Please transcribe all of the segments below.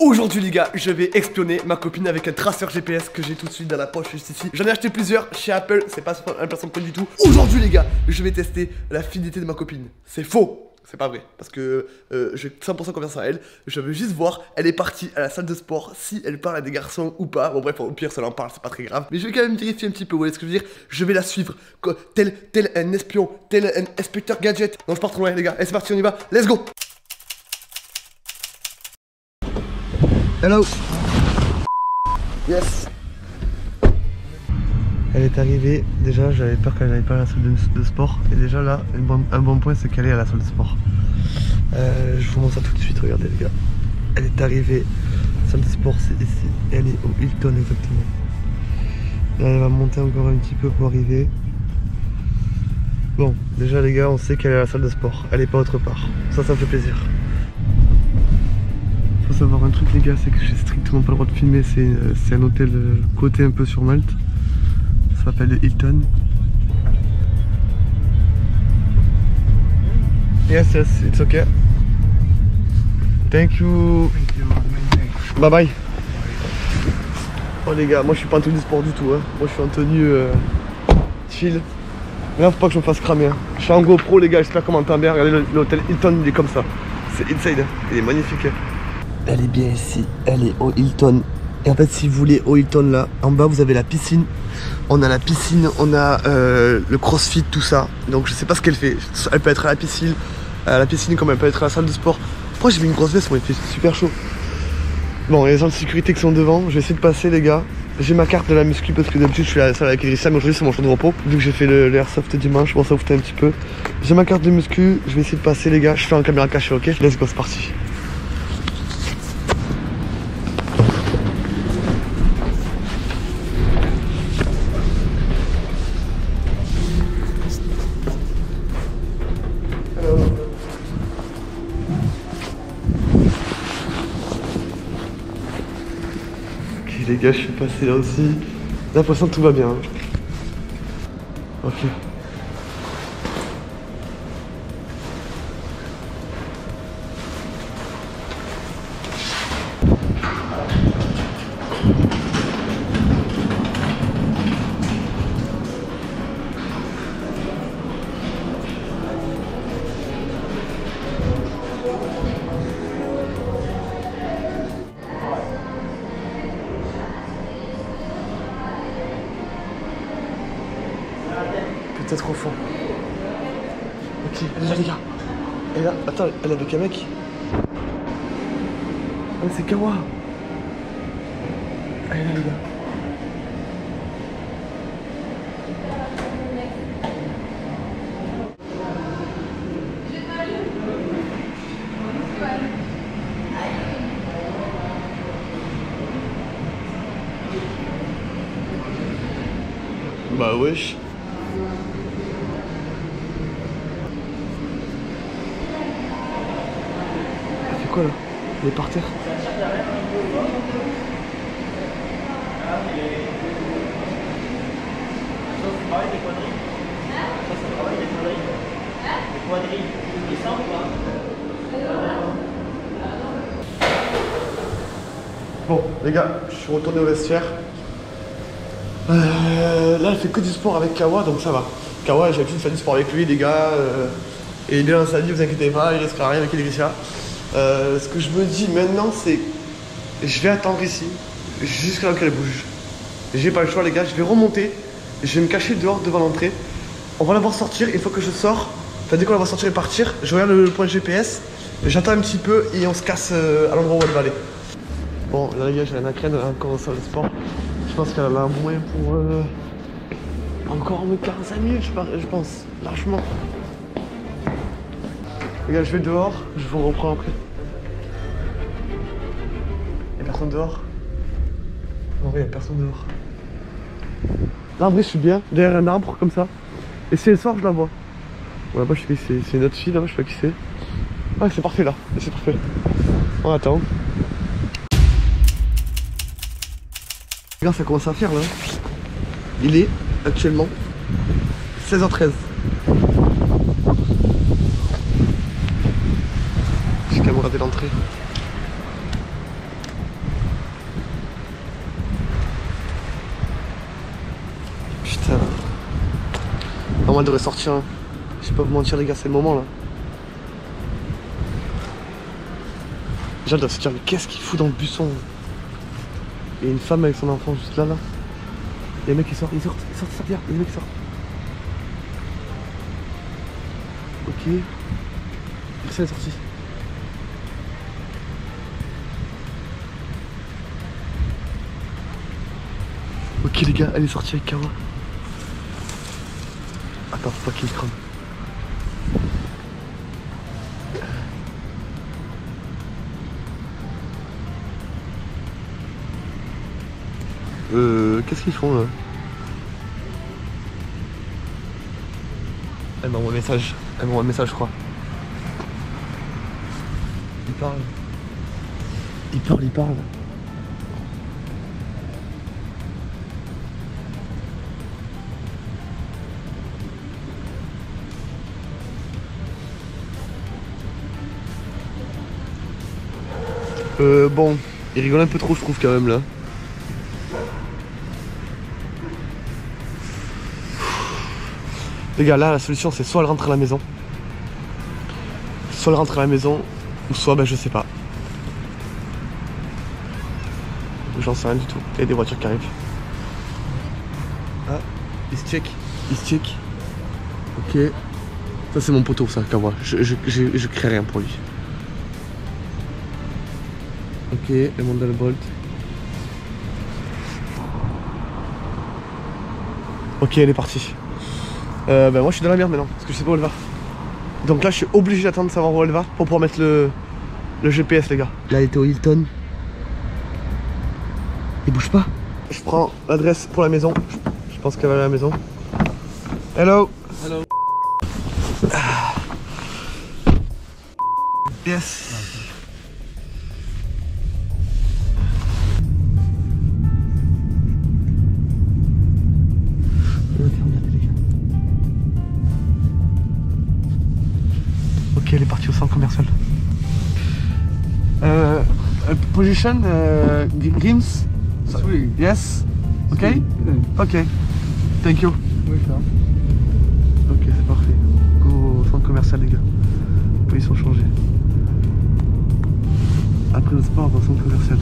Aujourd'hui les gars, je vais espionner ma copine avec un traceur GPS que j'ai tout de suite dans la poche juste ici. J'en ai acheté plusieurs chez Apple, c'est pas un placement de produit du tout. Aujourd'hui les gars, je vais tester la fidélité de ma copine. C'est faux! C'est pas vrai, parce que j'ai 100% confiance en elle. Je veux juste voir, elle est partie à la salle de sport, si elle parle à des garçons ou pas. Bon bref, au pire, ça en parle, c'est pas très grave. Mais je vais quand même vérifier un petit peu, vous voyez ce que je veux dire. Je vais la suivre, tel un espion, tel un inspecteur gadget. Non, je pars trop loin les gars, allez c'est parti, on y va, let's go. Hello. Yes. Elle est arrivée, déjà j'avais peur qu'elle n'aille pas à la salle de sport. Et déjà là, un bon point c'est qu'elle est à la salle de sport. Je vous montre ça tout de suite, regardez les gars. Elle est arrivée, la salle de sport c'est ici, elle est au Hilton exactement. Là elle va monter encore un petit peu pour arriver. Bon, déjà les gars on sait qu'elle est à la salle de sport, elle n'est pas autre part. Ça me fait plaisir. Faut savoir un truc les gars, c'est que j'ai strictement pas le droit de filmer, c'est un hôtel coté un peu sur Malte. Ça s'appelle Hilton. Yes, yes, it's okay. Thank you. Bye bye. Oh les gars, moi je suis pas en tenue de sport du tout. Hein. Moi je suis en tenue chill. Mais là faut pas que je me fasse cramer. Hein. Je suis en GoPro les gars, j'espère qu'on m'entend bien. Regardez l'hôtel Hilton, il est comme ça. C'est inside, hein. Il est magnifique. Hein. Elle est bien ici, elle est au Hilton. Et en fait si vous voulez au Hilton là, en bas vous avez la piscine. On a la piscine, on a le crossfit, tout ça. Donc je sais pas ce qu'elle fait. Elle peut être à la piscine comme elle peut être à la salle de sport. Pourquoi j'ai mis une grosse veste, moi il fait super chaud. Bon, les gens de sécurité qui sont devant, je vais essayer de passer les gars. J'ai ma carte de la muscu parce que d'habitude je suis à la salle avec Ydrissia, mais aujourd'hui c'est mon jour de repos. Vu que j'ai fait l'airsoft dimanche, bon ça vous fait un petit peu. J'ai ma carte de muscu, je vais essayer de passer les gars. Je fais en caméra cachée, ok? Let's go, c'est parti. Les gars, je suis passé là aussi. J'ai l'impression que tout va bien. Hein. Ok. Peut-être au fond. Ok, elle est là les gars. Elle est là. Attends, elle est avec un mec. Ah c'est Kawa. Elle est là les gars. Bah wesh. Voilà. Il est par terre. Bon les gars, je suis retourné au vestiaire. Là elle fait que du sport avec Kawa, donc ça va. Kawa, j'ai l'habitude de faire du sport avec lui les gars. Et bien ça dit, vous inquiétez pas, il risquera rien avec Elisha. Ce que je me dis maintenant, c'est je vais attendre ici jusqu'à ce qu'elle bouge. J'ai pas le choix, les gars. Je vais remonter. Je vais me cacher dehors devant l'entrée. On va la voir sortir. Il faut que je sors. Enfin, dès qu'on la voit sortir et partir, je regarde le point GPS. J'attends un petit peu et on se casse à l'endroit où elle va aller. Bon, là, les gars, j'ai la nacrène encore au sol de sport. Je pense qu'elle a un bon moyen pour encore 45 minutes, je pense. Largement. Les gars, je vais dehors, je vous reprends après. Y'a personne dehors? En vrai, y'a personne dehors. Là, en vrai, je suis bien, derrière un arbre comme ça. Et si elle sort, je la vois. Bon, là-bas, je sais que c'est une autre fille, là-bas, je sais pas qui c'est. Ah, c'est parfait là, c'est parfait. On attend. Les gars, ça commence à faire là. Il est actuellement 16h13. J'ai quand même regardé l'entrée. moi de ressortir. Hein. Je vais pas vous mentir, les gars, c'est le moment là. Déjà, je dois se dire, mais qu'est-ce qu'il fout dans le buisson hein. Il y a une femme avec son enfant juste là, là. Et les mecs, ils sortent. Ok. Personne est sorti. Ok les gars, elle est sortie avec Kawa. Attends, faut pas qu'il crame. Qu'est-ce qu'ils font là? Elle m'envoie un message. Elle m'envoie un message, je crois. Il parle. Il parle. Bon, il rigole un peu trop, je trouve, quand même, là. Les gars, là, la solution, c'est soit elle rentre à la maison. Ou soit, ben, je sais pas. J'en sais rien du tout. Il y a des voitures qui arrivent. Ah, il se check. Ok. Ça, c'est mon poteau, ça, Kawa. Je crée rien pour lui. Ok, elle monte dans le bolt. Ok, elle est partie. Ben moi je suis dans la merde maintenant, parce que je sais pas où elle va. Donc là je suis obligé d'attendre de savoir où elle va pour pouvoir mettre le GPS, les gars. Là elle était au Hilton. Il bouge pas. Je prends l'adresse pour la maison. Je pense qu'elle va aller à la maison. Hello. Hello. Yes. Ok, elle est partie au centre commercial. Position Gims. Sorry. Yes. Ok. Sorry. Ok. Thank you. Ok, c'est parfait. Go au centre commercial, les gars. Ils sont changés. Après le sport, on va au centre commercial.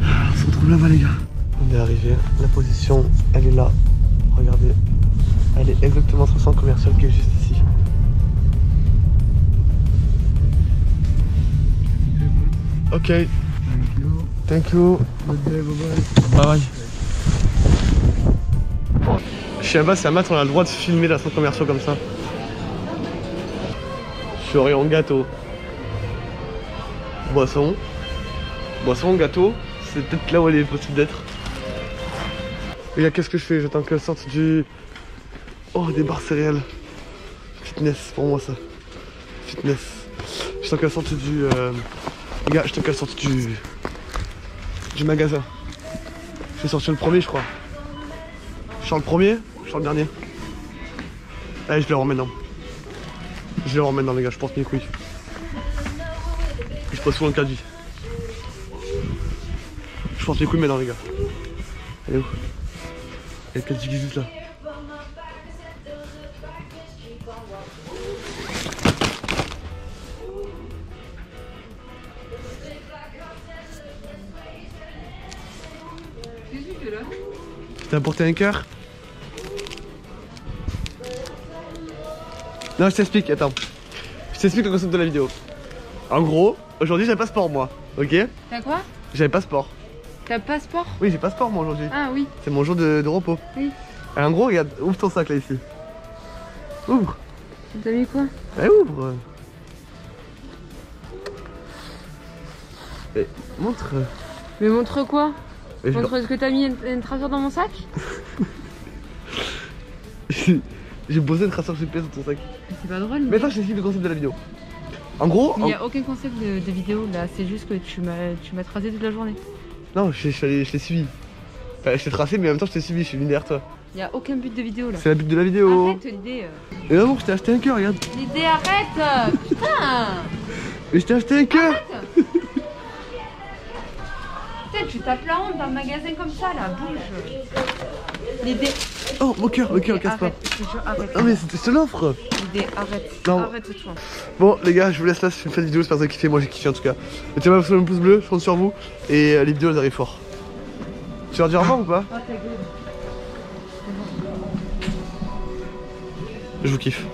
On se retrouve là-bas, les gars. On est arrivé. La position, elle est là. Regardez. Elle est exactement sur le centre commercial qui est juste ici. Ok. Thank you. Good day, bye bye. Je suis là-bas, c'est à Mat, on a le droit de filmer dans les centres commerciaux comme ça. Je suis au rayon gâteau. Boisson, gâteau, c'est peut-être là où il est possible d'être. Les gars, qu'est-ce que je fais? J'attends qu'elle sorte du... Oh, des barres céréales. Fitness, pour moi ça. Fitness. J'attends qu'elle sorte du... Les gars, je te casse sorti du magasin. Je vais sortir le premier, je crois. Je sors le premier, je sors le dernier. Allez, je vais le voir maintenant. Les gars, je porte mes couilles. Je passe souvent le caddie. Je porte mes couilles maintenant, les gars. Elle est où? Il y a le caddie qui est juste là. T'as apporté un cœur? Non, je t'explique, attends. Je t'explique le concept de la vidéo. En gros, aujourd'hui j'ai passeport moi, ok? T'as quoi? J'avais passeport. T'as passeport? Oui, j'ai passeport moi aujourd'hui. Ah oui. C'est mon jour de repos. Oui. Et en gros, regarde, ouvre ton sac là ici. Ouvre. T'as mis quoi? Eh, ouvre. Et montre. Mais montre quoi? Est-ce que t'as mis une traceur dans mon sac? J'ai posé une traceur GPS dans ton sac. C'est pas drôle. Mais attends, je t'explique le concept de la vidéo. En gros... Il n'y a aucun concept de vidéo là, c'est juste que tu m'as tracé toute la journée. Non, je t'ai suivi. Enfin, je t'ai tracé mais en même temps je t'ai suivi, je suis venu derrière toi. Il n'y a aucun but de vidéo là. C'est le but de la vidéo. Arrête l'idée. Et là bon, je t'ai acheté un cœur, regarde. L'idée, arrête. Putain. Mais je t'ai acheté un cœur. Tu tapes la honte dans le magasin comme ça là, bouge. L'idée. Oh, mon cœur, casse pas. Non, mais je te l'offre. Arrête, non. Arrête-toi. Bon, les gars, je vous laisse là. C'est une fête vidéo. J'espère que vous avez kiffé. Moi, j'ai kiffé en tout cas. Mettez-moi un pouce bleu, je compte sur vous. Et les vidéos, elles arrivent fort. Tu leur dis au revoir ou pas? Je vous kiffe.